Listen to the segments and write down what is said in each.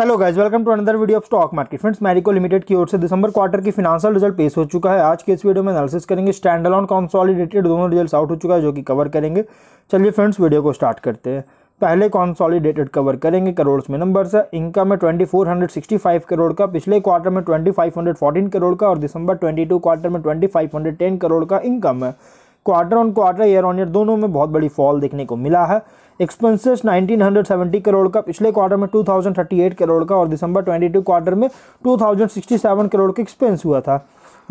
Hello guys, welcome to another video of stock market. Friends, Marico limited की ओर से दिसंबर क्वार्टर की फिनांशियल रिजल्ट पेश हो चुका है। आज के इस वीडियो में एनालिसिस करेंगे, स्टैंड अलोन कॉन्सॉलिडेटेड दोनों रिजल्ट आउट हो चुका है जो कि कवर करेंगे। चलिए फ्रेंड्स, वीडियो को स्टार्ट करते हैं। पहले कॉन्सॉलिडेटेड कवर करेंगे। करोड़स में नंबर्स है। इनकम है 2465 करोड़ का, पिछले क्वार्टर में 2514 करोड़ का और दिसंबर 22 क्वार्टर में 2510 करोड़ का इनकम है। Quarter on quarter, year on year दोनों में बहुत बड़ी फॉल देखने को मिला है। एक्सपेंसेस 1970 करोड़ का, पिछले क्वार्टर में 2038 करोड़ का और दिसंबर 22 क्वार्टर में 2067 करोड़ का एक्सपेंस हुआ था।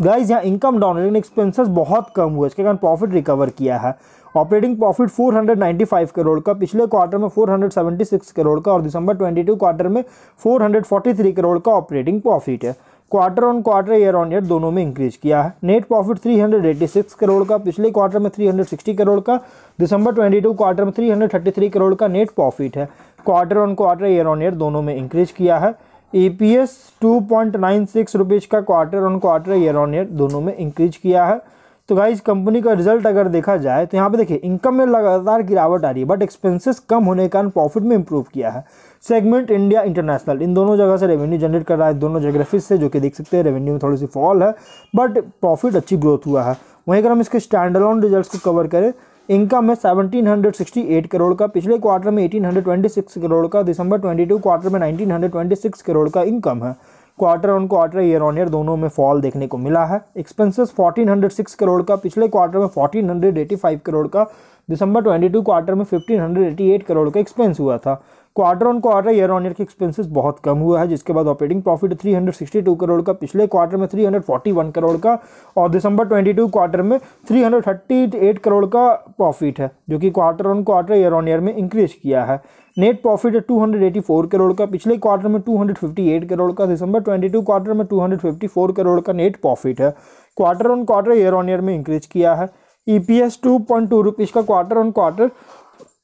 गाइस, यहाँ इनकम डाउन लेकिन एक्सपेंसेस बहुत कम हुआ, इसके कारण प्रॉफिट रिकवर किया है। ऑपरेटिंग प्रॉफिट 495 करोड़ का, पिछले क्वार्टर में 476 करोड़ का और दिसंबर 22 क्वार्टर में 443 करोड़ का ऑपरेटिंग प्रॉफिट है। Quarter on quarter, year on year दोनों में इंक्रीज किया है। नेट प्रॉफिट 386 करोड़ का, पिछले क्वार्टर में 360 करोड़ का, दिसंबर 22 क्वार्टर में 333 करोड़ का नेट प्रॉफिट है। Quarter on quarter, year on year दोनों में इंक्रीज किया है। EPS 2.96 रुपीज़ का, quarter on quarter, year on year दोनों में इंक्रीज किया है। तो गाइस, कंपनी का रिजल्ट अगर देखा जाए तो यहाँ पे देखिए, इनकम में लगातार गिरावट आ रही है बट एक्सपेंसेस कम होने के कारण प्रॉफिट में इंप्रूव किया है। सेगमेंट इंडिया इंटरनेशनल, इन दोनों जगह से रेवेन्यू जनरेट कर रहा है, दोनों जोग्राफीज से, जो कि देख सकते हैं रेवेन्यू में थोड़ी सी फॉल है बट प्रॉफिट अच्छी ग्रोथ हुआ है। वहीं अगर हम इसके स्टैंड अलोन रिजल्ट को कवर करें, इनकम है 1768 करोड़ का, पिछले क्वार्टर में 1826 करोड़ का, दिसंबर 22 क्वार्टर में 1926 करोड़ का इनकम है। Quarter on quarter, year on year दोनों में फॉल देखने को मिला है। एक्सपेंसेस 1406 करोड़ का, पिछले क्वार्टर में 1485 करोड़ का, दिसंबर 22 क्वार्टर में 1588 करोड़ का एक्सपेंस हुआ था। Quarter on quarter, year on year के एक्सपेंसेस बहुत कम हुआ है। जिसके बाद ऑपरेटिंग प्रॉफिट 362 करोड़ का, पिछले क्वार्टर में 341 करोड़ का और दिसंबर 22 क्वार्टर में 338 करोड़ का प्रॉफिट है, जो कि quarter on quarter, year on year में इंक्रीज किया है। नेट प्रॉफिट 284 करोड़ का, पिछले क्वार्टर में 258 करोड़ का, दिसंबर 22 क्वार्टर में 254 करोड़ का नेट प्रॉफिट है। Quarter on quarter, year on year में इंक्रीज किया है। EPS 2.2 रुपीज़ का, quarter on quarter,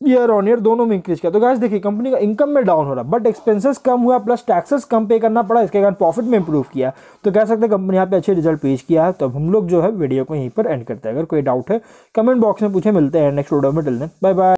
year on year दोनों में इंक्रीज किया। तो गाइस देखिए, कंपनी का इनकम में डाउन हो रहा बट एक्सपेंसेस कम हुआ प्लस टैक्सेस कम पे करना पड़ा, इसके कारण प्रॉफिट में इंप्रूव किया। तो कह सकते हैं कंपनी यहाँ पे अच्छे रिजल्ट पेश किया है। तो हम लोग जो है वीडियो को यहीं पर एंड करते हैं। अगर कोई डाउट है कमेंट बॉक्स में पूछे। मिलते हैं नेक्स्ट वीडियो में, टिल देन बाय बाय।